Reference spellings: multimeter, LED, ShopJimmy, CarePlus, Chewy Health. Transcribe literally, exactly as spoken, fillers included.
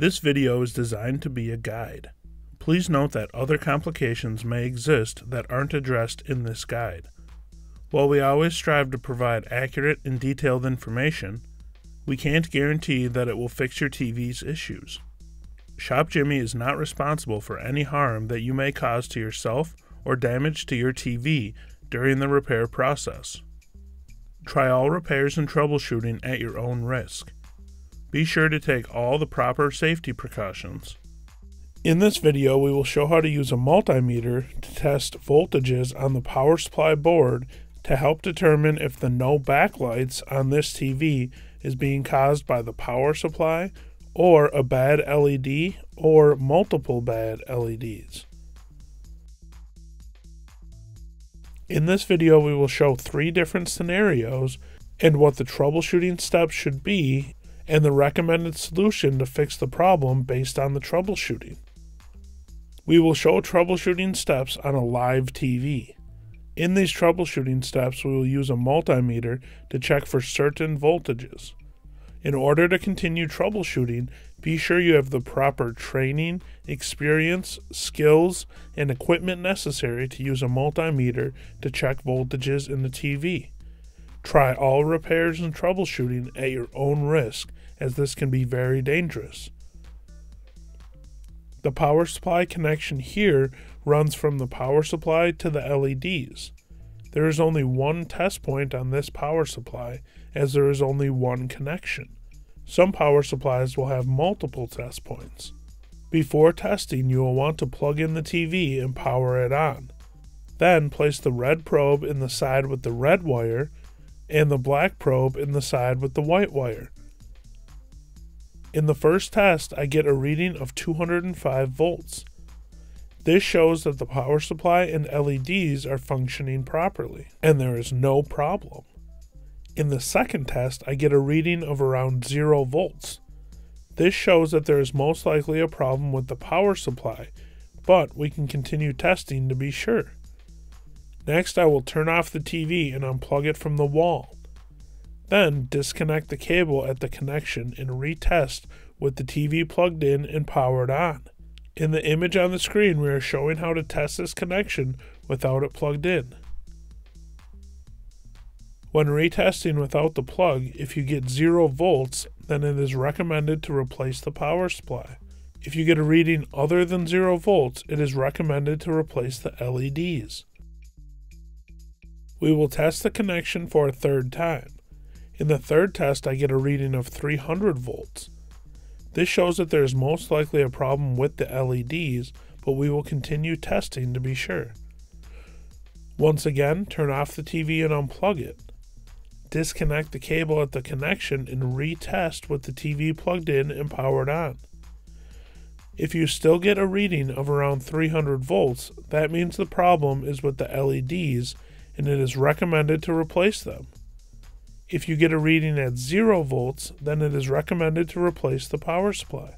This video is designed to be a guide. Please note that other complications may exist that aren't addressed in this guide. While we always strive to provide accurate and detailed information, we can't guarantee that it will fix your T V's issues. ShopJimmy is not responsible for any harm that you may cause to yourself or damage to your T V during the repair process. Try all repairs and troubleshooting at your own risk. Be sure to take all the proper safety precautions. In this video, we will show how to use a multimeter to test voltages on the power supply board to help determine if the no backlights on this T V is being caused by the power supply or a bad L E D or multiple bad L E Ds. In this video, we will show three different scenarios and what the troubleshooting steps should be and the recommended solution to fix the problem based on the troubleshooting. We will show troubleshooting steps on a live T V. In these troubleshooting steps, we will use a multimeter to check for certain voltages. In order to continue troubleshooting, be sure you have the proper training, experience, skills, and equipment necessary to use a multimeter to check voltages in the T V. Try all repairs and troubleshooting at your own risk, as this can be very dangerous. The power supply connection here runs from the power supply to the L E Ds. There is only one test point on this power supply, as there is only one connection. Some power supplies will have multiple test points. Before testing, you will want to plug in the T V and power it on. Then place the red probe in the side with the red wire and the black probe in the side with the white wire. In the first test, I get a reading of two hundred five volts. This shows that the power supply and L E Ds are functioning properly, and there is no problem. In the second test, I get a reading of around zero volts. This shows that there is most likely a problem with the power supply, but we can continue testing to be sure. Next, I will turn off the T V and unplug it from the wall. Then, disconnect the cable at the connection and retest with the T V plugged in and powered on. In the image on the screen, we are showing how to test this connection without it plugged in. When retesting without the plug, if you get zero volts, then it is recommended to replace the power supply. If you get a reading other than zero volts, it is recommended to replace the L E Ds. We will test the connection for a third time. In the third test, I get a reading of three hundred volts. This shows that there is most likely a problem with the L E Ds, but we will continue testing to be sure. Once again, turn off the T V and unplug it. Disconnect the cable at the connection and retest with the T V plugged in and powered on. If you still get a reading of around three hundred volts, that means the problem is with the L E Ds and it is recommended to replace them. If you get a reading at zero volts, then it is recommended to replace the power supply.